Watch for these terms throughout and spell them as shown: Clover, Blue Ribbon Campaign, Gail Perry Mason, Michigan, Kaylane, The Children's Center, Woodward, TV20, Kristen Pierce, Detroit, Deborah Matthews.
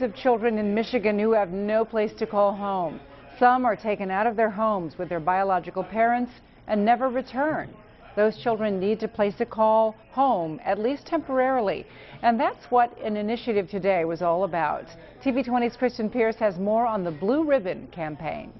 hundreds of children in Michigan who have no place to call home. Some are taken out of their homes with their biological parents and never return. Those children need to place a call home, at least temporarily. And that's what an initiative today was all about. TV20's Kristen Pierce has more on the Blue Ribbon Campaign.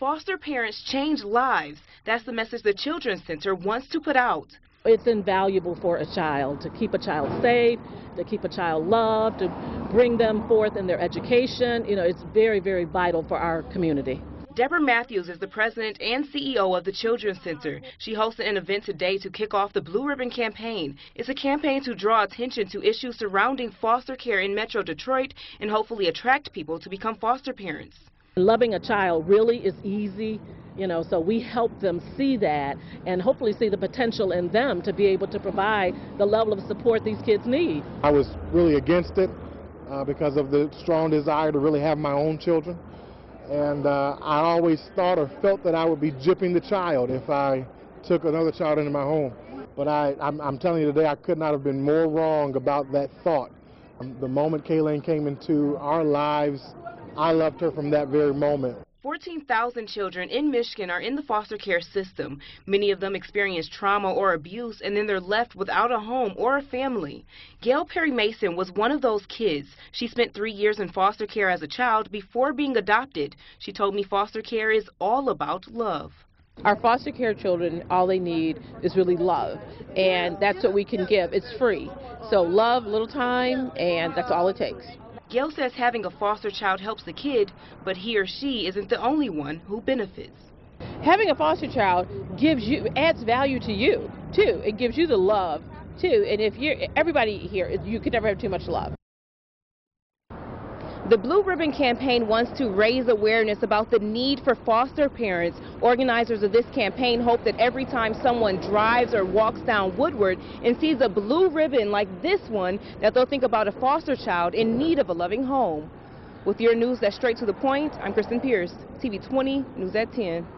Foster parents change lives. That's the message the Children's Center wants to put out. It's invaluable for a child, to keep a child safe, to keep a child loved, to bring them forth in their education. You know, it's very, very vital for our community. Deborah Matthews is the president and CEO of the Children's Center. She hosted an event today to kick off the Blue Ribbon Campaign. It's a campaign to draw attention to issues surrounding foster care in Metro Detroit and hopefully attract people to become foster parents. Loving a child really is easy, you know, so we help them see that and hopefully see the potential in them to be able to provide the level of support these kids need. I was really against it because of the strong desire to really have my own children. And I always thought or felt that I would be gypping the child if I took another child into my home. But I'm telling you today, I could not have been more wrong about that thought. The moment Kaylane came into our lives, I loved her from that very moment. 14,000 children in Michigan are in the foster care system. Many of them experience trauma or abuse, and then they're left without a home or a family. Gail Perry Mason was one of those kids. She spent 3 years in foster care as a child before being adopted. She told me foster care is all about love. Our foster care children, all they need is really love, and that's what we can give. It's free. So love, little time, and that's all it takes. Gail says having a foster child helps the kid, but he or she isn't the only one who benefits. Having a foster child adds value to you, too. It gives you the love, too. And if you're everybody here, you could never have too much love. The Blue Ribbon Campaign wants to raise awareness about the need for foster parents. Organizers of this campaign hope that every time someone drives or walks down Woodward and sees a blue ribbon like this one, that they'll think about a foster child in need of a loving home. With your news that's straight to the point, I'm Kristen Pierce, TV20 News at 10.